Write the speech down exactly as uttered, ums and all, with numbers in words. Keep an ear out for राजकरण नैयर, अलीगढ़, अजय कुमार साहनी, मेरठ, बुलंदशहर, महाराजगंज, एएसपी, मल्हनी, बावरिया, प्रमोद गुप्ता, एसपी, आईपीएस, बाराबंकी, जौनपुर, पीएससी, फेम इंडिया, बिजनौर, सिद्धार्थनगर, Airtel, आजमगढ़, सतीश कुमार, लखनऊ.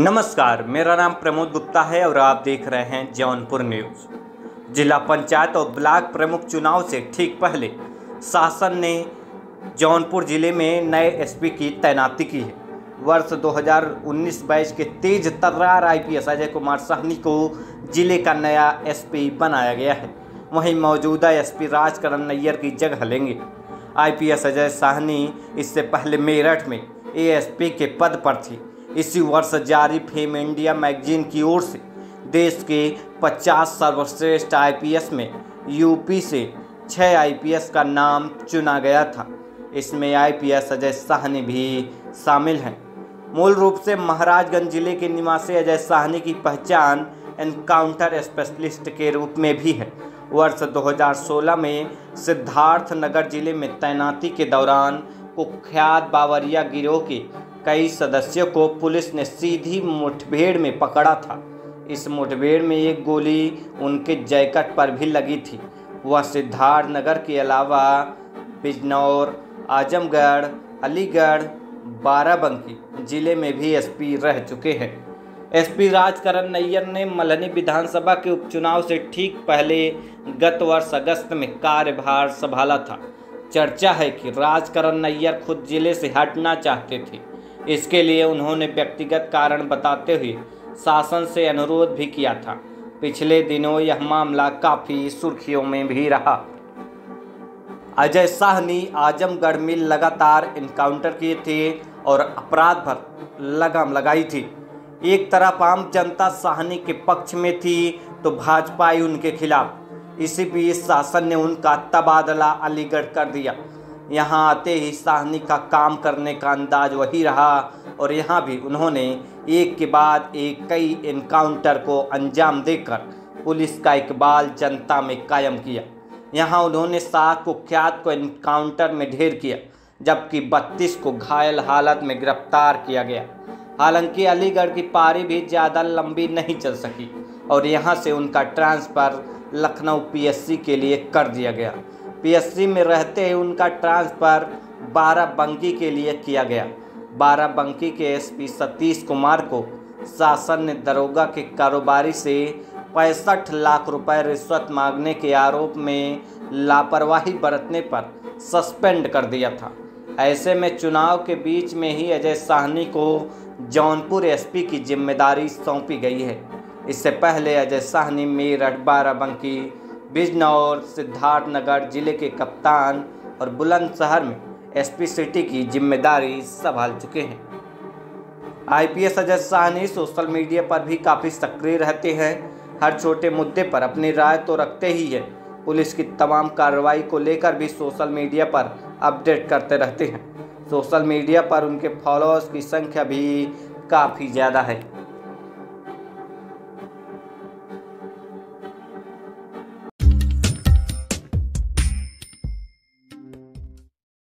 नमस्कार, मेरा नाम प्रमोद गुप्ता है और आप देख रहे हैं जौनपुर न्यूज़। जिला पंचायत और ब्लॉक प्रमुख चुनाव से ठीक पहले शासन ने जौनपुर ज़िले में नए एसपी की तैनाती की है। वर्ष दो हज़ार उन्नीस बाईस के तेज तर्रार आईपीएस अजय कुमार साहनी को जिले का नया एसपी बनाया गया है। वहीं मौजूदा एसपी राजकरण नैयर की जगह लेंगे। आईपीएस अजय साहनी इससे पहले मेरठ में एएसपी के पद पर थी। इसी वर्ष जारी फेम इंडिया मैगजीन की ओर से देश के पचास सर्वश्रेष्ठ आईपीएस में यूपी से छः आईपीएस का नाम चुना गया था। इसमें आईपीएस अजय साहनी भी शामिल हैं। मूल रूप से महाराजगंज जिले के निवासी अजय साहनी की पहचान एनकाउंटर स्पेशलिस्ट के रूप में भी है। वर्ष दो हज़ार सोलह में सिद्धार्थनगर जिले में तैनाती के दौरान कुख्यात बावरिया गिरोह के कई सदस्यों को पुलिस ने सीधी मुठभेड़ में पकड़ा था। इस मुठभेड़ में एक गोली उनके जैकेट पर भी लगी थी। वह सिद्धार्थनगर के अलावा बिजनौर, आजमगढ़, अलीगढ़, बाराबंकी जिले में भी एसपी रह चुके हैं। एसपी राजकरण नैयर ने मल्हनी विधानसभा के उपचुनाव से ठीक पहले गत वर्ष अगस्त में कार्यभार संभाला था। चर्चा है कि राजकरण नैयर खुद जिले से हटना चाहते थे। इसके लिए उन्होंने व्यक्तिगत कारण बताते हुए शासन से अनुरोध भी किया था। पिछले दिनों यह मामला काफ़ी सुर्खियों में भी रहा। अजय साहनी आजमगढ़ में लगातार इनकाउंटर किए थे और अपराध पर लगाम लगाई थी। एक तरफ आम जनता साहनी के पक्ष में थी तो भाजपा ही उनके खिलाफ। इसी बीच शासन ने उनका तबादला अलीगढ़ कर दिया। यहाँ आते ही साहनी का काम करने का अंदाज वही रहा और यहाँ भी उन्होंने एक के बाद एक कई इनकाउंटर को अंजाम देकर पुलिस का इकबाल जनता में कायम किया। यहाँ उन्होंने सात कुख्यात को इनकाउंटर में ढेर किया, जबकि बत्तीस को घायल हालत में गिरफ्तार किया गया। हालांकि अलीगढ़ की पारी भी ज़्यादा लंबी नहीं चल सकी और यहाँ से उनका ट्रांसफ़र लखनऊ पीएससी के लिए कर दिया गया। पीएससी में रहते ही उनका ट्रांसफ़र बाराबंकी के लिए किया गया। बाराबंकी के एसपी सतीश कुमार को शासन ने दरोगा के कारोबारी से पैंसठ लाख रुपए रिश्वत मांगने के आरोप में लापरवाही बरतने पर सस्पेंड कर दिया था। ऐसे में चुनाव के बीच में ही अजय साहनी को जौनपुर एसपी की जिम्मेदारी सौंपी गई है। इससे पहले अजय साहनी मेरठ, बाराबंकी, बिजनौर, सिद्धार्थनगर जिले के कप्तान और बुलंदशहर में एसपी सिटी की जिम्मेदारी संभाल चुके हैं। आईपीएस Ajay Sahni social media पर भी काफ़ी सक्रिय रहते हैं। हर छोटे मुद्दे पर अपनी राय तो रखते ही है, पुलिस की तमाम कार्रवाई को लेकर भी सोशल मीडिया पर अपडेट करते रहते हैं। सोशल मीडिया पर उनके फॉलोअर्स की संख्या भी काफ़ी ज़्यादा है।